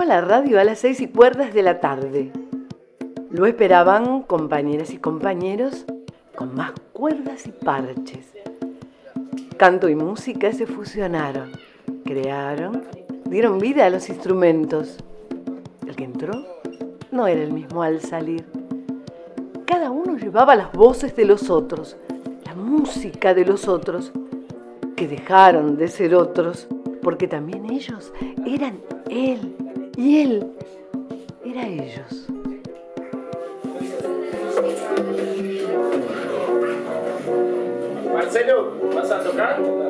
Entró a la radio a las 6:15 de la tarde. Lo esperaban compañeras y compañeros con más cuerdas y parches. Canto y música se fusionaron, crearon, dieron vida a los instrumentos. El que entró no era el mismo al salir. Cada uno llevaba las voces de los otros, la música de los otros, que dejaron de ser otros, porque también ellos eran él, y él era ellos. Marcelo, ¿vas a tocar? ¿Estamos?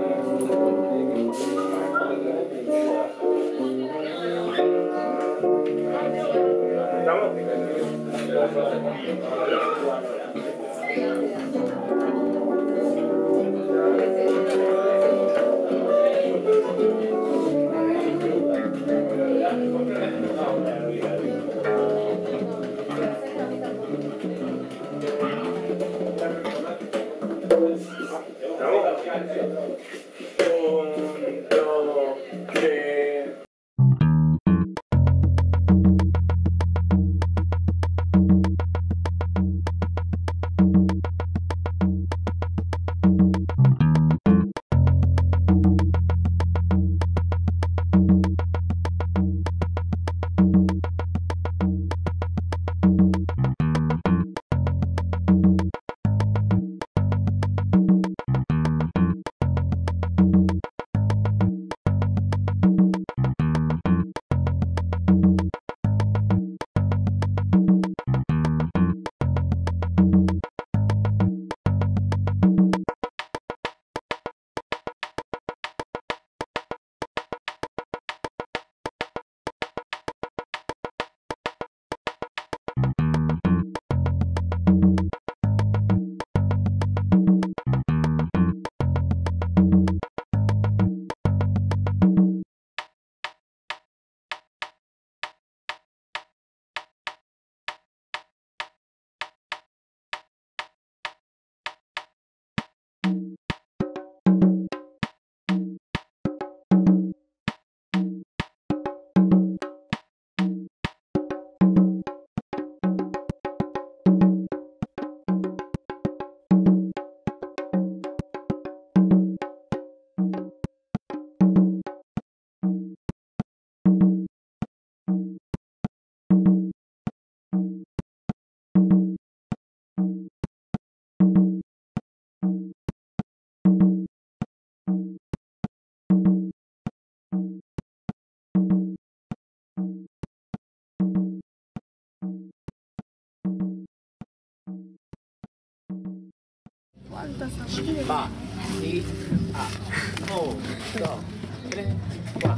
Va, y a, 1, 2, 3, 4.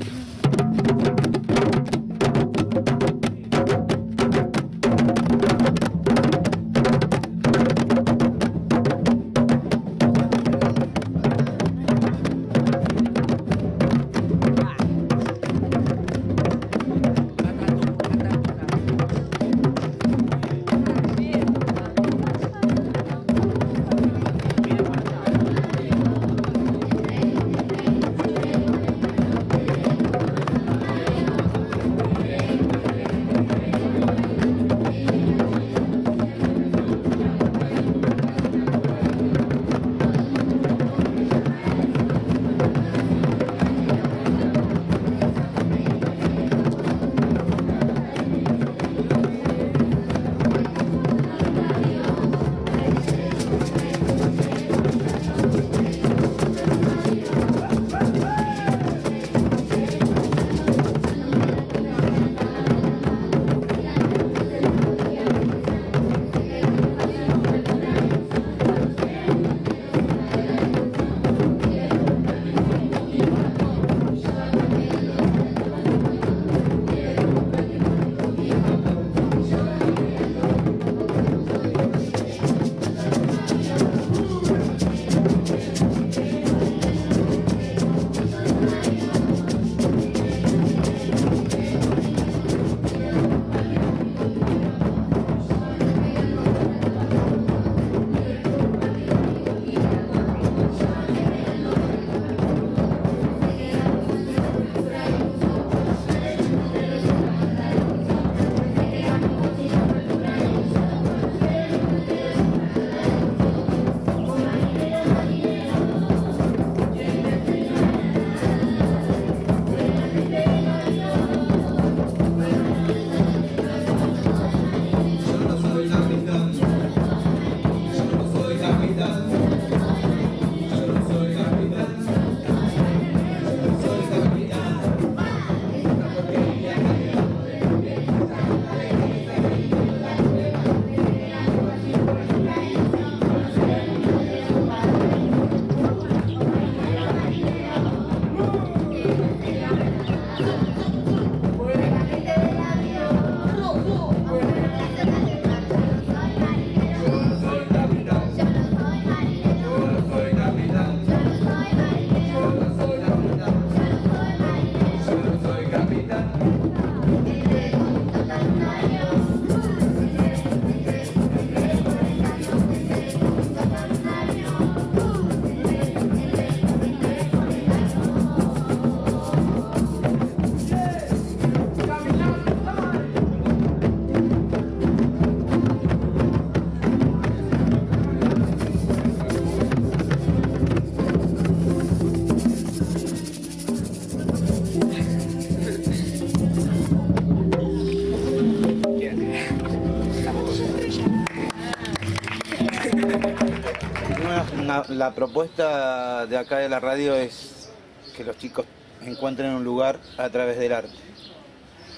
La propuesta de acá de la radio es que los chicos encuentren un lugar a través del arte,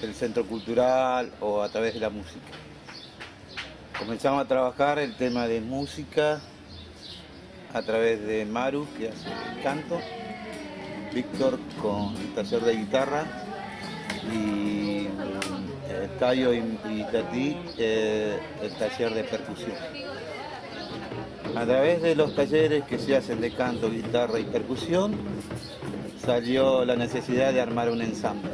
del centro cultural o a través de la música. Comenzamos a trabajar el tema de música a través de Maru, que hace el canto, Víctor con el taller de guitarra y Tayo y Tati el taller de percusión. A través de los talleres que se hacen de canto, guitarra y percusión salió la necesidad de armar un ensamble.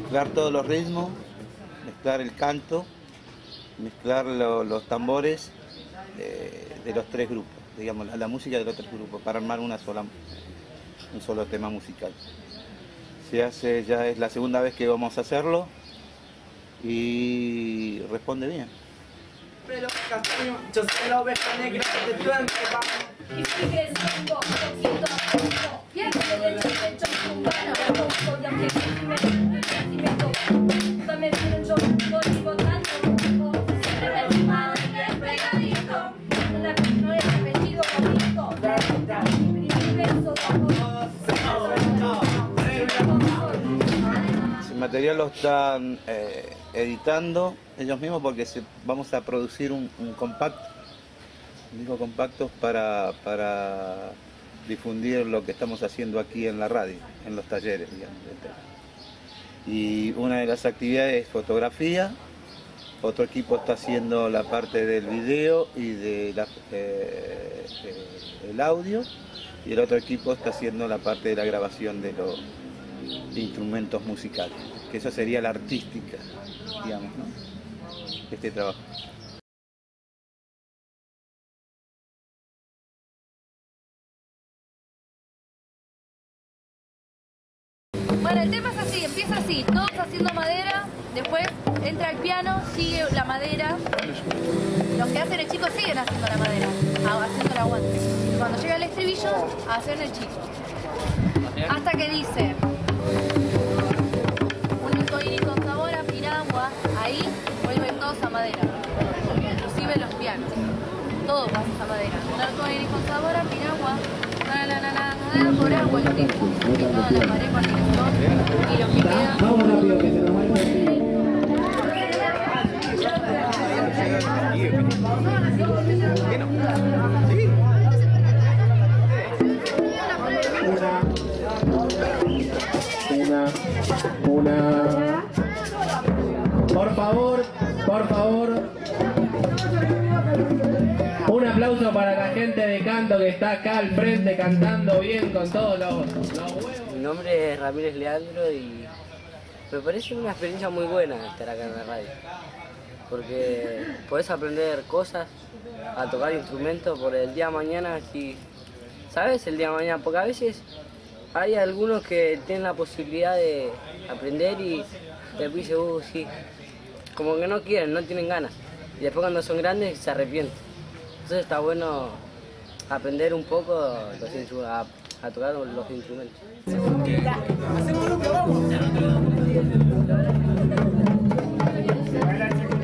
Mezclar todos los ritmos, mezclar el canto, mezclar los tambores de los tres grupos, digamos, la música de los tres grupos, para armar un solo tema musical. Se hace, ya es la segunda vez que vamos a hacerlo y responde bien. Yo soy la oveja negra de tu alma. Y sigue el chongo, poquito a poco. Pierde del derecho cubano. No soy argentino, no dame bien yo, no digo tanto. Siempre me encima del pegadito. La no es apellido bonito. Principio todo. El material lo están editando ellos mismos, porque vamos a producir un compacto, digo compactos, para difundir lo que estamos haciendo aquí en la radio, en los talleres, digamos. Y una de las actividades es fotografía, otro equipo está haciendo la parte del video y del audio, y el otro equipo está haciendo la parte de la grabación de los instrumentos musicales, que esa sería la artística, digamos, ¿no? Este trabajo. Bueno, el tema es así, empieza así, todos haciendo madera, después entra el piano, sigue la madera, los que hacen el chico siguen haciendo la madera, haciendo el aguante, y cuando llega el estribillo, hacen el chico, hasta que dice... Ahí vuelven todos a madera, inclusive los pianos, todos pasan a madera. Narco iris con sabor a piragua, na na na na, por agua el tiempo, que toda la pared con el sol, y los que quedan... Vamos rápido que se nos va a una... por favor, un aplauso para la gente de canto que está acá al frente cantando bien con todos los huevos. Mi nombre es Ramírez Leandro y me parece una experiencia muy buena estar acá en la radio, porque podés aprender cosas, a tocar instrumentos por el día de mañana, si sabes el día de mañana, porque a veces hay algunos que tienen la posibilidad de aprender y después dicen, sí. Como que no quieren, no tienen ganas. Y después cuando son grandes se arrepienten. Entonces está bueno aprender un poco a tocar los instrumentos.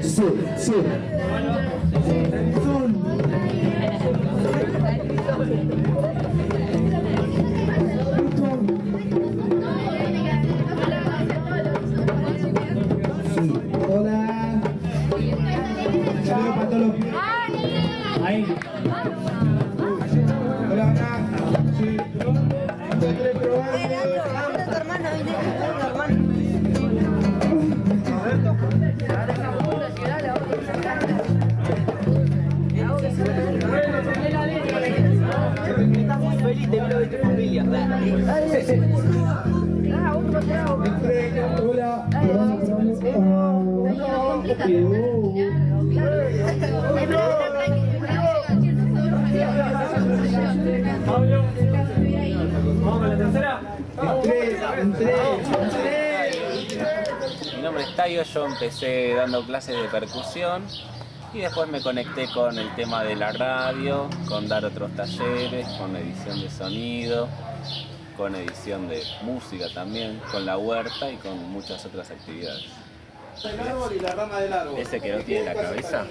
Sí, sí. Mi nombre es Tayo, yo empecé dando clases de percusión y después me conecté con el tema de la radio, con dar otros talleres, con edición de sonido, con edición de música también, con la huerta y con muchas otras actividades. El árbol y la rama del árbol. Ese que no tiene la cabeza.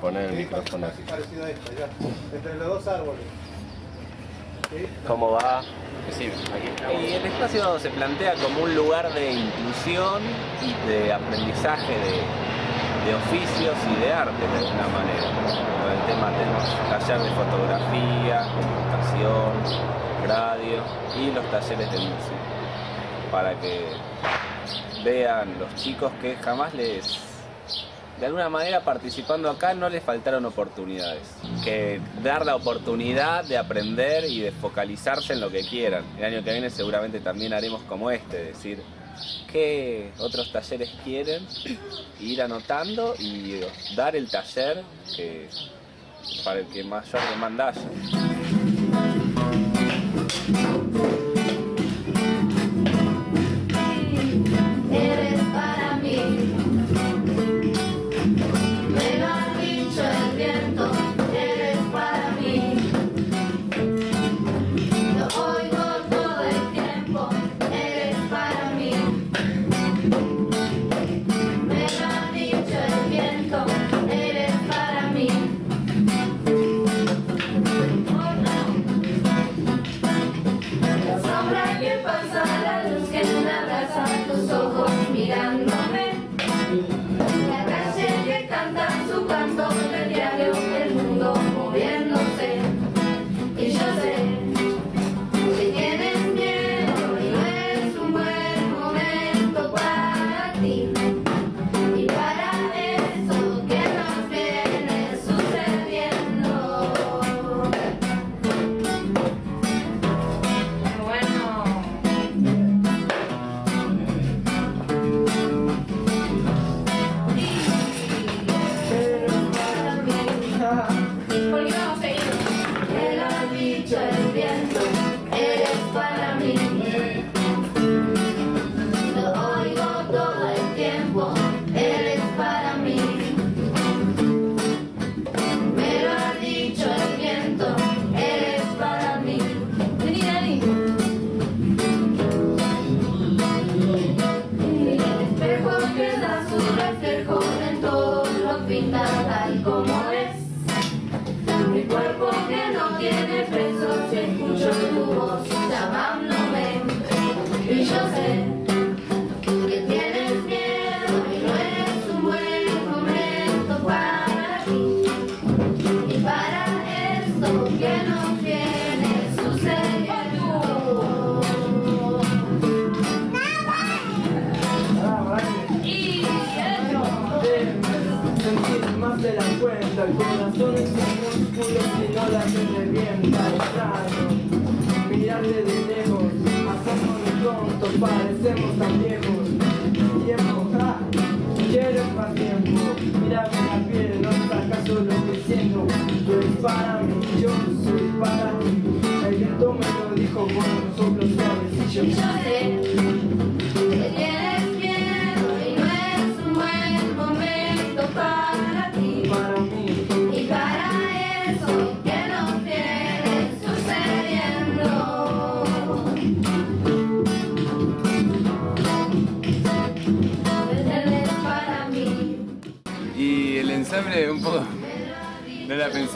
Poner el micrófono así. Parecido a esto, ya. Entre los dos árboles. ¿Sí? ¿Cómo va? Sí, aquí. El espacio se plantea como un lugar de inclusión y de aprendizaje de oficios y de arte de alguna manera. Con el tema de los talleres de fotografía, comunicación, radio y los talleres de música. Para que vean los chicos que jamás les... De alguna manera, participando acá, no les faltaron oportunidades. Que dar la oportunidad de aprender y de focalizarse en lo que quieran. El año que viene seguramente también haremos como este, decir qué otros talleres quieren, ir anotando y dar el taller que, para el que mayor demanda haya.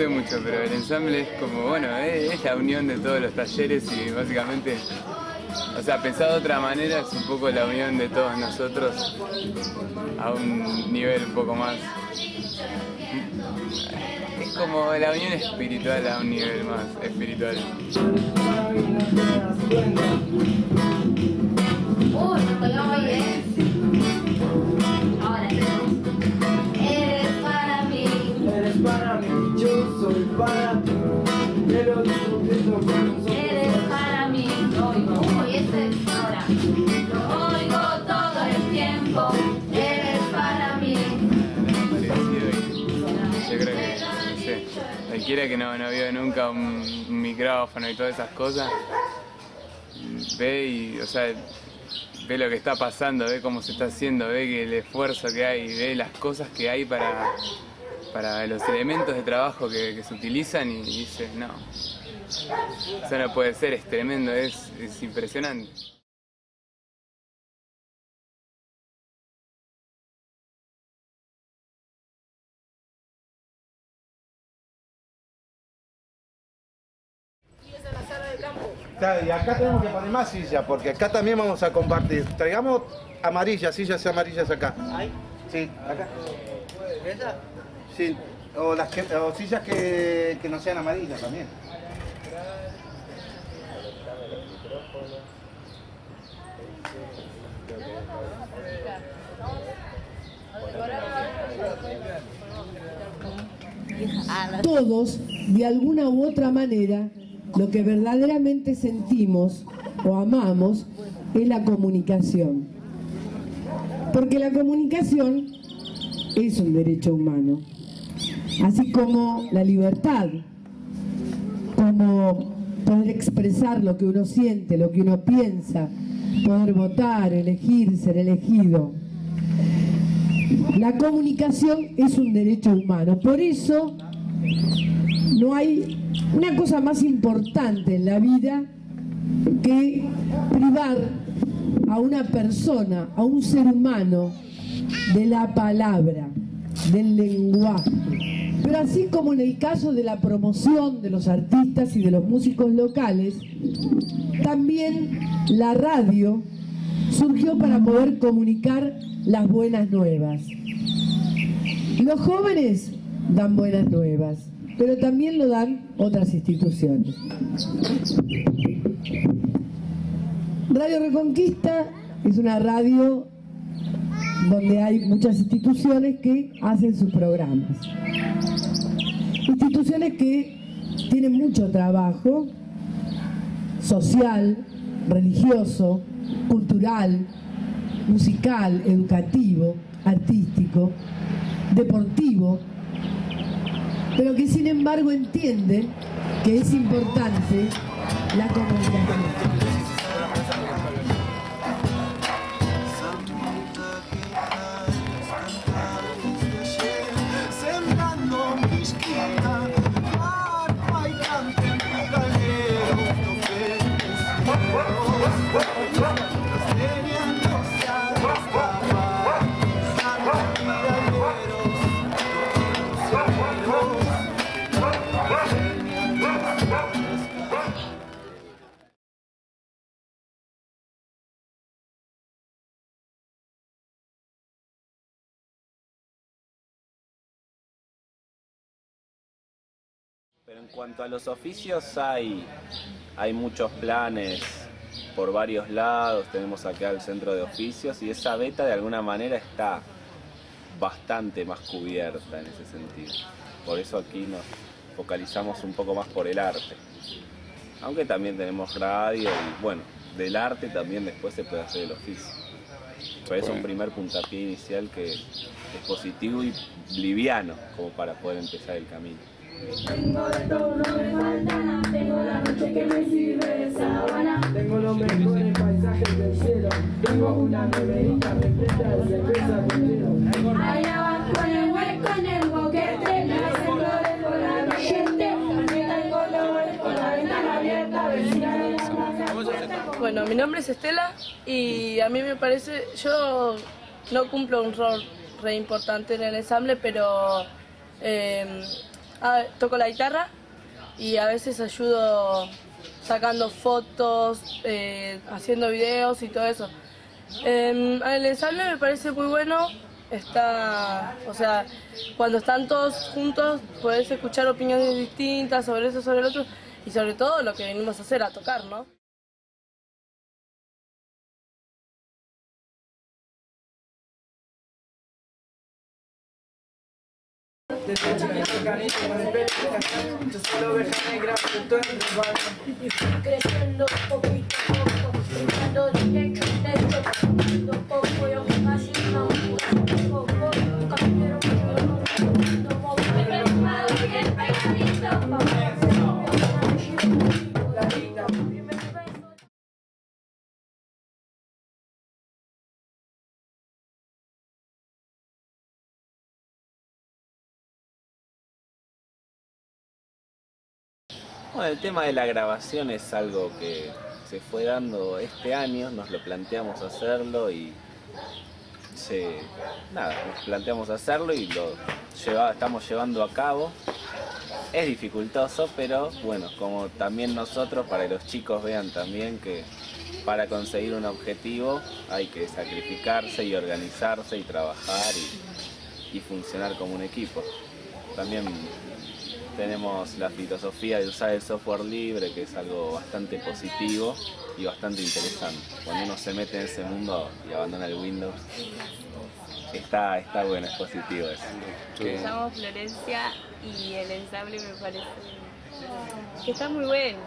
Mucho, pero el ensamble es como, bueno, es la unión de todos los talleres y básicamente, o sea, pensado de otra manera, es un poco la unión de todos nosotros a un nivel un poco más, es como la unión espiritual a un nivel más espiritual. Cualquiera que no vio nunca un micrófono y todas esas cosas, ve y, o sea, ve lo que está pasando, ve cómo se está haciendo, ve que el esfuerzo que hay, ve las cosas que hay para los elementos de trabajo que se utilizan y dices, no, eso no puede ser, es tremendo, es impresionante. Y acá tenemos que poner más sillas, porque acá también vamos a compartir. Traigamos amarillas, sillas amarillas acá. ¿Ahí? Sí, acá. ¿Esa? Sí, o, las que, o sillas que no sean amarillas también. Todos, de alguna u otra manera, lo que verdaderamente sentimos o amamos es la comunicación. Porque la comunicación es un derecho humano. Así como la libertad, como poder expresar lo que uno siente, lo que uno piensa, poder votar, elegir, ser elegido. La comunicación es un derecho humano. Por eso no hay una cosa más importante en la vida que privar a una persona, a un ser humano, de la palabra, del lenguaje. Pero así como en el caso de la promoción de los artistas y de los músicos locales, también la radio surgió para poder comunicar las buenas nuevas. Los jóvenes dan buenas nuevas, pero también lo dan otras instituciones. Radio Reconquista es una radio donde hay muchas instituciones que hacen sus programas. Instituciones que tienen mucho trabajo social, religioso, cultural, musical, educativo, artístico, deportivo, pero que sin embargo entienden que es importante la comunicación. En cuanto a los oficios, hay muchos planes por varios lados. Tenemos acá el centro de oficios y esa beta de alguna manera está bastante más cubierta en ese sentido. Por eso aquí nos focalizamos un poco más por el arte. Aunque también tenemos radio y bueno, del arte también después se puede hacer el oficio. Pero es un primer puntapié inicial que es positivo y liviano como para poder empezar el camino. Tengo de todo, no me falta nada. Tengo la noche que me sirve de sabana. Tengo los mejores paisajes del cielo. Tengo una neverita repleta de cerveza con hielo. Allá abajo en el hueco, en el boquete, me hacen flores por la corriente. Aprieta el color con la ventana abierta, vecina de la casa. Bueno, mi nombre es Estela y a mí me parece, yo no cumplo un rol re importante en el ensamble, pero toco la guitarra y a veces ayudo sacando fotos, haciendo videos y todo eso. El ensamble me parece muy bueno, o sea, cuando están todos juntos podés escuchar opiniones distintas sobre eso, sobre el otro y sobre todo lo que venimos a hacer, a tocar, ¿no? Creciendo poquito a poco, creciendo directo y derecho, creciendo poco, yo casi no poco, nunca quiero que yo no me mueva, malo y el pegadito. Bueno, el tema de la grabación es algo que se fue dando este año, nos lo planteamos hacerlo y nos planteamos hacerlo y lo estamos llevando a cabo. Es dificultoso, pero bueno, como también nosotros, para que los chicos vean también que para conseguir un objetivo hay que sacrificarse y organizarse y trabajar y funcionar como un equipo. También tenemos la filosofía de usar el software libre, que es algo bastante positivo y bastante interesante. Cuando uno se mete en ese mundo y abandona el Windows, está bueno, es positivo eso. Me llamo Florencia y el ensamble me parece que está muy bueno.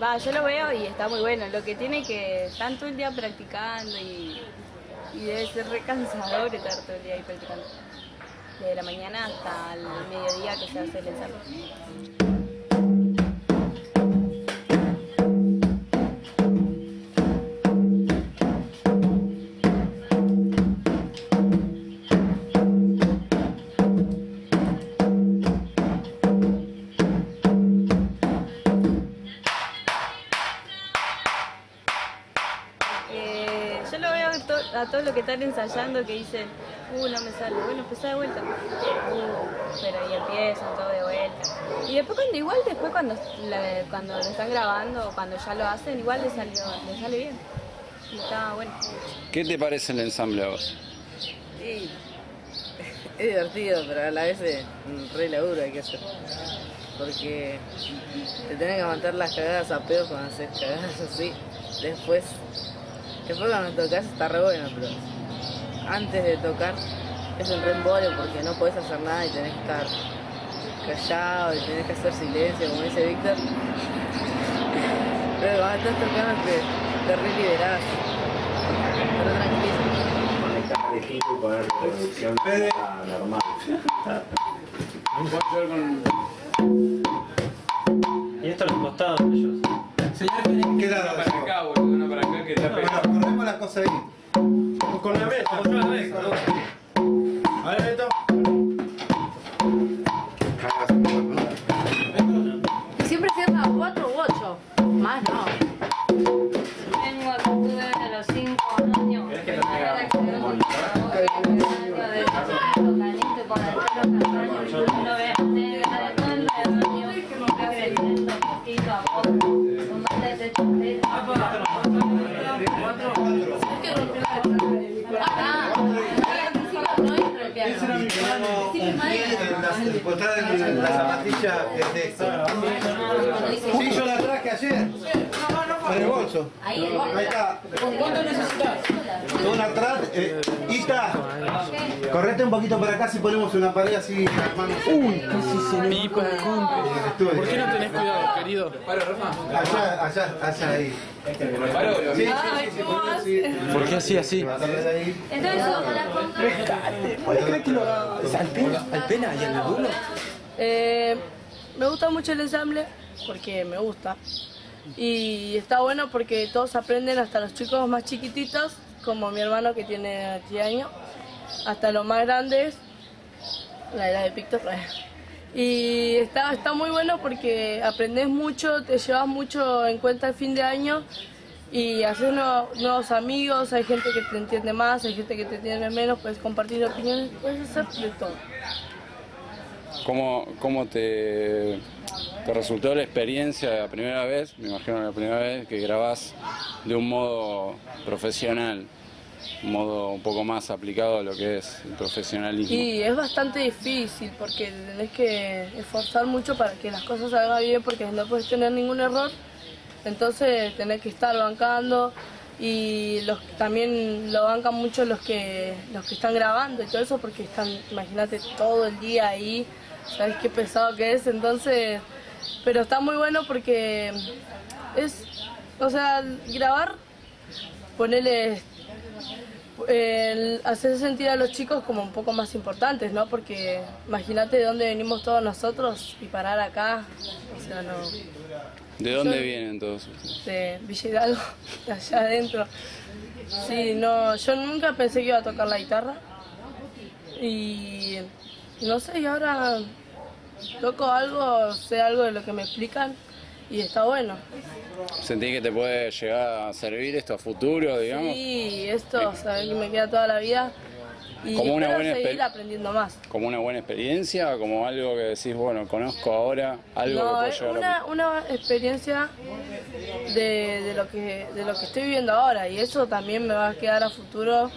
Va, yo lo veo y está muy bueno. Lo que tiene que estar todo el día practicando y debe ser re cansador estar todo el día ahí practicando. Desde la mañana hasta el mediodía que se hace el ensamble. A todos los que están ensayando que dicen, no me sale, bueno, empezá de vuelta, pero y empiezan todo de vuelta. Y después cuando lo están grabando o cuando ya lo hacen, igual les sale bien. Y está bueno. ¿Qué te parece el ensamble a vos? Sí, es divertido, pero a la vez es re laburo hay que hacer. Porque te tenés que aguantar las cagadas a pedo cuando haces cagadas así, después cuando tocas está re bueno, pero antes de tocar es un re embolio porque no podés hacer nada y tenés que estar callado y tenés que hacer silencio, como dice Víctor. Pero cuando estás tocando te re liberás, te re tranquilizas. Y poner reproducción normal. Y esto a los costados de ellos. Quédalo para acá, boludo, no para acá que está pegado. Bueno, corremos las cosas ahí. Con la mesa, con la mesa. A ver, Beto. Siempre cierra 4 u 8. Más no. Vengo a cultura de los 5 años. ¿Querés que te pegara? La zapatilla de esta. Sí, yo la traje ayer. En el bolso. Ahí está. ¿Cuánto necesitas? Una atrás. Ita, correte un poquito para acá si ponemos una pared así. Uy, casi se pipa. ¿Por qué no tenés cuidado, querido? Paro, Rafa. Allá, ahí. Paro, sí. ¿Por qué así? Entonces, ¿puedes creer que lo salté al pena y al laburo? Me gusta mucho el ensamble porque me gusta y está bueno porque todos aprenden, hasta los chicos más chiquititos como mi hermano que tiene 10 años hasta los más grandes, la edad de Pictorraya, y está muy bueno porque aprendes mucho, te llevas mucho en cuenta el fin de año y haces nuevos amigos, hay gente que te entiende más, hay gente que te entiende menos, puedes compartir opiniones, puedes hacer de todo. ¿Cómo te resultó la experiencia de la primera vez? Me imagino la primera vez que grabás de un modo profesional, un modo un poco más aplicado a lo que es el profesionalismo. Y es bastante difícil porque tenés que esforzar mucho para que las cosas salgan bien porque no puedes tener ningún error, entonces tenés que estar bancando y también lo bancan mucho los que están grabando y todo eso porque están, imagínate, todo el día ahí. ¿Sabes qué pesado que es? Entonces, pero está muy bueno porque es, o sea, grabar, ponerle, hacer sentir a los chicos como un poco más importantes, ¿no? Porque imagínate de dónde venimos todos nosotros y parar acá, o sea, no. ¿De dónde vienen todos ustedes? De Villa, de allá adentro. Sí, no, yo nunca pensé que iba a tocar la guitarra y no sé, y ahora toco algo, sé algo de lo que me explican y está bueno. ¿Sentís que te puede llegar a servir esto a futuro, digamos? Sí, esto, o sea, me queda toda la vida Y como una buena seguir aprendiendo más. ¿Como una buena experiencia o como algo que decís, bueno, conozco ahora algo no, que puedo llegar a... una experiencia de lo que estoy viviendo ahora, y eso también me va a quedar a futuro.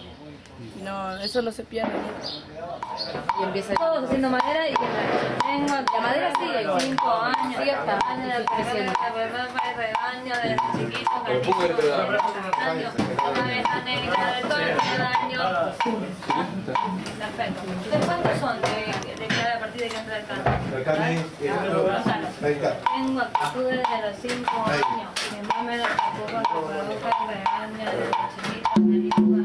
No, eso no se pierde. Y empieza todos haciendo madera y la madera sigue 5 años, sigue hasta mañana creciendo. ¿Cuántos son de cada partida que entra al campo? Tengo actitudes de los 5 años, que no me las ocupo que de los chiquitos.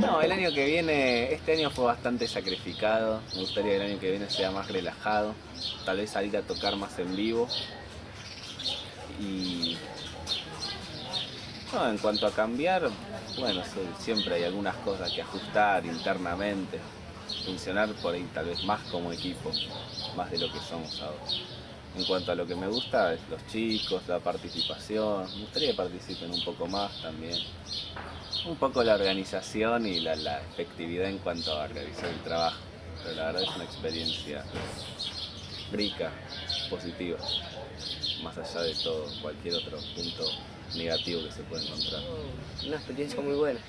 No, el año que viene, este año fue bastante sacrificado, me gustaría que el año que viene sea más relajado, tal vez salir a tocar más en vivo. Y no, en cuanto a cambiar, bueno, siempre hay algunas cosas que ajustar internamente, funcionar por ahí tal vez más como equipo, más de lo que somos ahora. En cuanto a lo que me gusta, es los chicos, la participación, me gustaría que participen un poco más también. Un poco la organización y la efectividad en cuanto a realizar el trabajo. Pero la verdad es una experiencia rica, positiva, más allá de todo, cualquier otro punto negativo que se pueda encontrar. Una experiencia muy buena,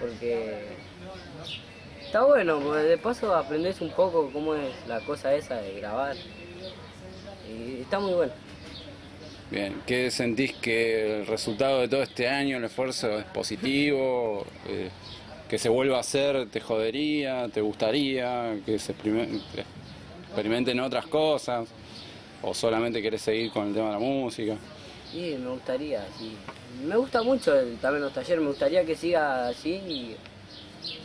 porque está bueno, porque de paso aprendés un poco cómo es la cosa esa de grabar. Y está muy bueno. Bien, ¿qué sentís que el resultado de todo este año, el esfuerzo, es positivo? ¿Que se vuelva a hacer te jodería, te gustaría? ¿Que se experimenten otras cosas? ¿O solamente querés seguir con el tema de la música? Sí, me gustaría, sí. Me gusta mucho también los talleres, me gustaría que siga así. Y,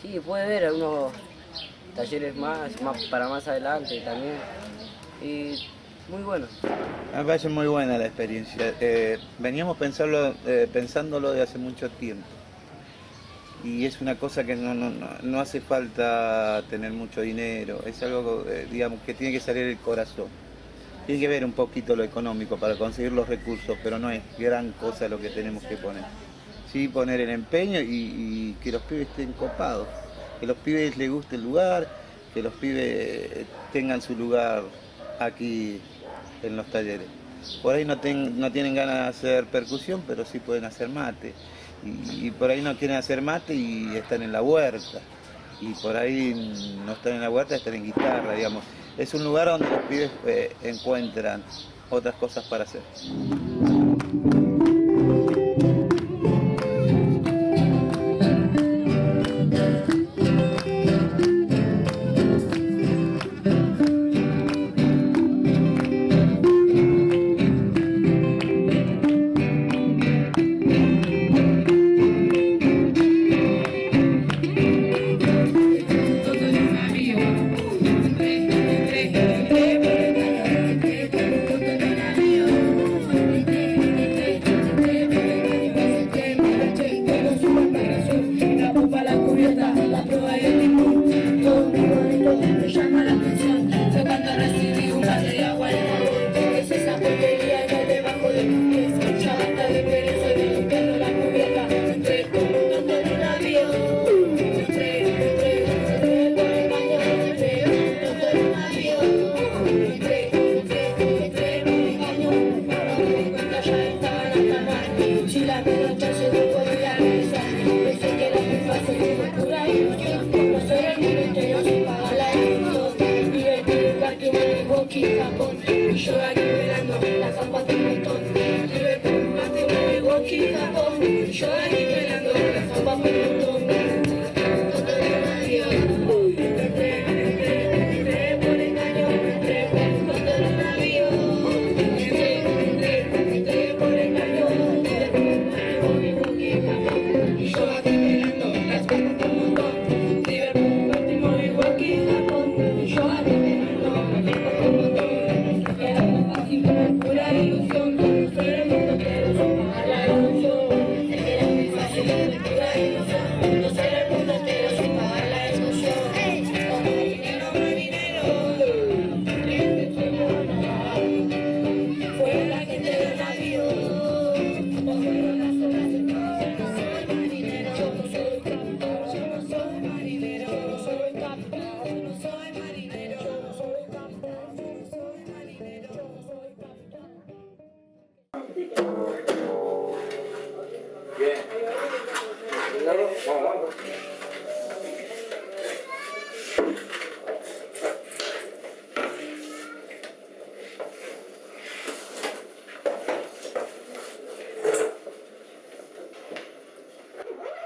sí, puede haber algunos talleres más para más adelante también. Y, muy bueno. Me parece muy buena la experiencia. Veníamos pensándolo de hace mucho tiempo. Y es una cosa que no hace falta tener mucho dinero. Es algo, digamos, que tiene que salir del corazón. Tiene que ver un poquito lo económico para conseguir los recursos, pero no es gran cosa lo que tenemos que poner. Sí, poner el empeño y que los pibes estén copados. Que los pibes les guste el lugar, que los pibes tengan su lugar aquí en los talleres. Por ahí no tienen ganas de hacer percusión, pero sí pueden hacer mate. Y por ahí no quieren hacer mate y están en la huerta. Y por ahí no están en la huerta, están en guitarra, digamos. Es un lugar donde los pibes encuentran otras cosas para hacer.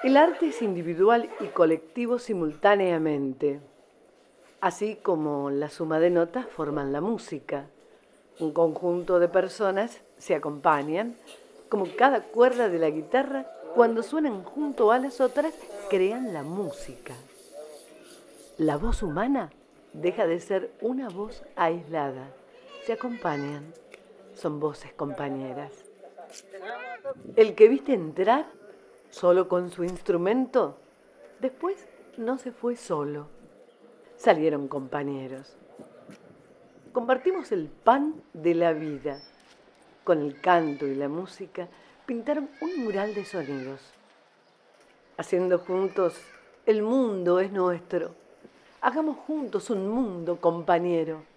El arte es individual y colectivo simultáneamente, así como la suma de notas forman la música. Un conjunto de personas se acompañan, como cada cuerda de la guitarra, cuando suenan junto a las otras, crean la música. La voz humana deja de ser una voz aislada. Se acompañan, son voces compañeras. El que viste entrar solo con su instrumento, después no se fue solo. Salieron compañeros. Compartimos el pan de la vida. Con el canto y la música pintaron un mural de sonidos. Haciendo juntos, el mundo es nuestro. Hagamos juntos un mundo, compañero.